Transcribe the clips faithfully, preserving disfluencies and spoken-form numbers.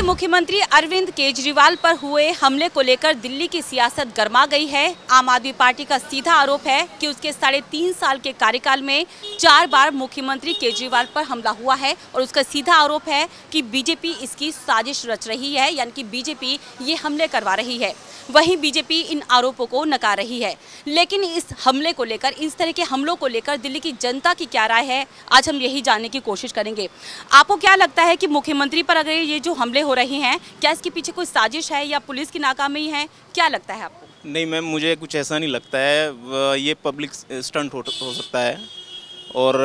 के मुख्यमंत्री अरविंद केजरीवाल पर हुए हमले को लेकर दिल्ली की सियासत गर्मा गई है। आम आदमी पार्टी का सीधा आरोप है कि उसके साढ़े तीन साल के कार्यकाल में चार बार मुख्यमंत्री केजरीवाल पर हमला हुआ है और उसका सीधा आरोप है कि बीजेपी इसकी साजिश रच रही है, यानी कि बीजेपी ये हमले करवा रही है। वहीं बीजेपी इन आरोपों को नकार रही है, लेकिन इस हमले को लेकर, इस तरह के हमलों को लेकर दिल्ली की जनता की क्या राय है, आज हम यही जानने की कोशिश करेंगे। आपको क्या लगता है कि मुख्यमंत्री पर अगर ये जो हमले हो रहे हैं, क्या इसके पीछे कोई साजिश है या पुलिस की नाकामी है, क्या लगता है आपको? नहीं मैम, मुझे कुछ ऐसा नहीं लगता है। ये पब्लिक स्टंट हो, हो सकता है और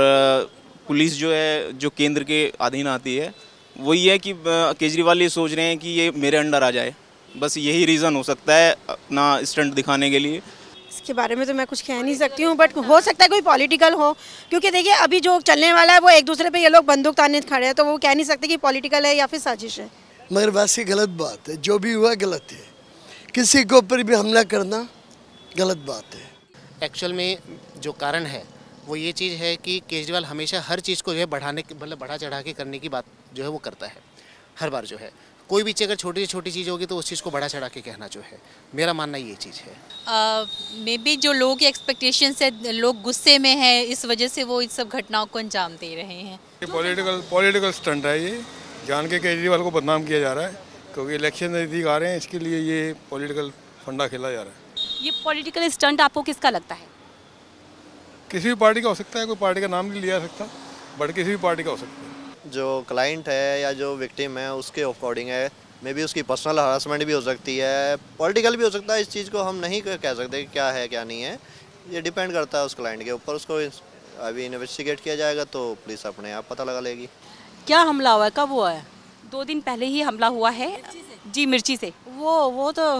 पुलिस जो है, जो केंद्र के अधीन आती है, वही है कि केजरीवाल ये सोच रहे हैं कि ये मेरे अंडर आ जाए। बस यही रीज़न हो सकता है अपना स्टंट दिखाने के लिए। इसके बारे में तो मैं कुछ कह नहीं सकती हूँ, बट हो सकता है कोई पॉलिटिकल हो, क्योंकि देखिए अभी जो चलने वाला है वो एक दूसरे पे ये लोग बंदूक ताने खड़े हैं, तो वो कह नहीं सकते कि पॉलिटिकल है या फिर साजिश है। मगर वैसे गलत बात है, जो भी हुआ गलत है, किसी के ऊपर भी हमला करना गलत बात है। एक्चुअल में जो कारण है वो ये चीज़ है कि केजरीवाल हमेशा हर चीज़ को जो है बढ़ाने के, मतलब बढ़ा चढ़ा के करने की बात जो है वो करता है। हर बार जो है कोई भी अगर छोटी सी छोटी चीज़ होगी तो उस चीज़ को बढ़ा चढ़ा के कहना जो है, मेरा मानना ये चीज़ है। मे बी जो लोगों की एक्सपेक्टेशंस है, लोग गुस्से में हैं, इस वजह से वो इन सब घटनाओं को अंजाम दे रहे हैं। पॉलिटिकल पॉलिटिकल स्टंट है ये, जान के केजरीवाल को बदनाम किया जा रहा है, क्योंकि इलेक्शन नज़दीक आ रहे हैं, इसके लिए ये पॉलिटिकल फंडा खेला जा रहा है। ये पॉलिटिकल स्टंट आपको किसका लगता है? किसी भी पार्टी का हो सकता है, कोई पार्टी का नाम नहीं लिया जा सकता, बट किसी भी पार्टी का हो सकता है। जो क्लाइंट है या जो विक्टिम है उसके अकॉर्डिंग है, मे बी उसकी पर्सनल हरासमेंट भी हो सकती है, पॉलिटिकल भी हो सकता है। इस चीज़ को हम नहीं कह सकते क्या है क्या नहीं है, ये डिपेंड करता है उस क्लाइंट के ऊपर। उसको अभी इन्वेस्टिगेट किया जाएगा तो पुलिस अपने आप पता लगा लेगी। क्या हमला हुआ है, कब हुआ है? दो दिन पहले ही हमला हुआ है जी, मिर्ची से। वो वो तो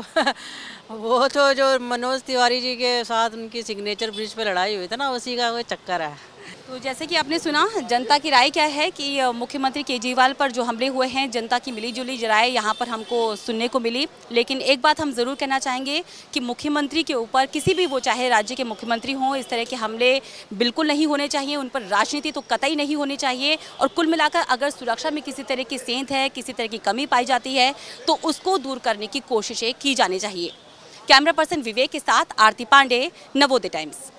वो तो जो मनोज तिवारी जी के साथ उनकी सिग्नेचर ब्रिज पर लड़ाई हुई थी ना, उसी का वो चक्कर है। तो जैसे कि आपने सुना, जनता की राय क्या है कि मुख्यमंत्री केजरीवाल पर जो हमले हुए हैं, जनता की मिली जुली राय यहाँ पर हमको सुनने को मिली। लेकिन एक बात हम ज़रूर कहना चाहेंगे कि मुख्यमंत्री के ऊपर, किसी भी वो चाहे राज्य के मुख्यमंत्री हों, इस तरह के हमले बिल्कुल नहीं होने चाहिए। उन पर राजनीति तो कतई नहीं होनी चाहिए। और कुल मिलाकर अगर सुरक्षा में किसी तरह की सेंध है, किसी तरह की कमी पाई जाती है, तो उसको दूर करने की कोशिशें की जानी चाहिए। कैमरा पर्सन विवेक के साथ आरती पांडे, नवोदय टाइम्स।